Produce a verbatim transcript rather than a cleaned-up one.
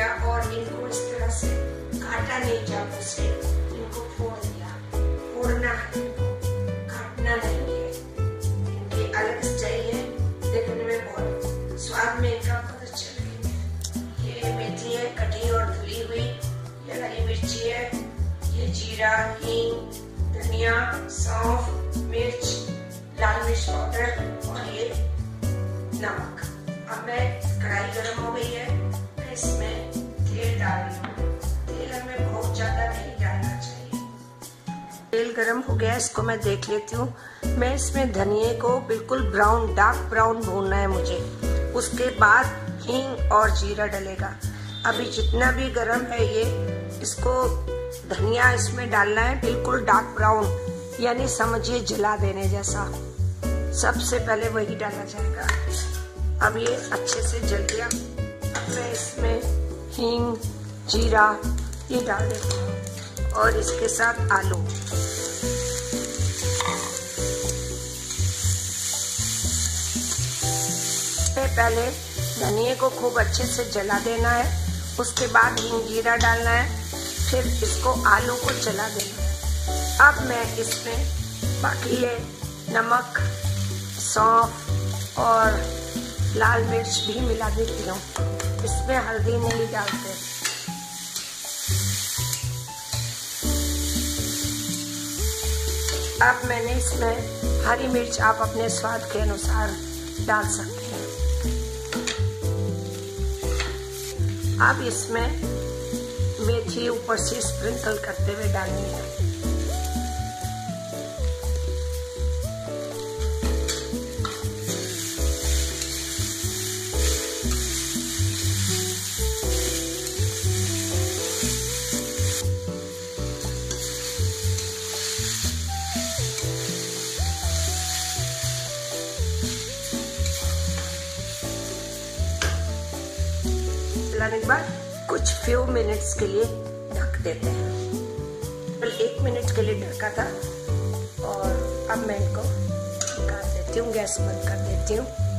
दिया और इनको इस तरह से काटा नहीं चाकू से, इनको फोड़ दिया। फोड़ना है, काटना नहीं है। इनकी अलग स्टाइल है, देखने में बहुत स्वाद में इनका बहुत अच्छा लगेगा। ये मेथी है कटी और धुली हुई, ये हरी मिर्ची है, ये जीरा, हींग, धनिया, सौंफ, मिर्च, लाल मिर्च पाउडर और ये नमक। अब मैं कढ़ाई गर्म हो गई है, मैं इसमें तेल डाल रही हूँ। तेल हमें बहुत ज़्यादा नहीं डालना चाहिए। तेल गर्म हो गया, इसको मैं देख लेती हूँ। मैं इसमें धनिए को बिल्कुल ब्राउन, डार्क ब्राउन भूनना है मुझे। उसके बाद हींग और जीरा डलेगा। अभी जितना भी गर्म है ये, इसको धनिया इसमें डालना है, बिल्कुल डार्क ब्राउन, यानी समझिए जला देने जैसा। सबसे पहले वही डाला जाएगा। अब ये अच्छे से जल गया। अब मैं इसमें हींग, जीरा ये डाल देती हूँ और इसके साथ आलू। पहले धनिये को खूब अच्छे से जला देना है, उसके बाद हींग जीरा डालना है, फिर इसको आलू को जला देना है। अब मैं इसमें बाकी ये नमक, सौंफ और लाल मिर्च भी मिला देती हूँ। इसमें हल्दी नहीं डालते। अब मैंने इसमें हरी मिर्च आप अपने स्वाद के अनुसार डाल सकते हैं। अब इसमें मेथी ऊपर से स्प्रिंकल करते हुए डालनी है। के बाद कुछ फ्यू मिनट्स के लिए ढक देते हैं। एक मिनट के लिए ढका था और अब मैं इनको निकाल देती हूँ, गैस बंद कर देती हूँ।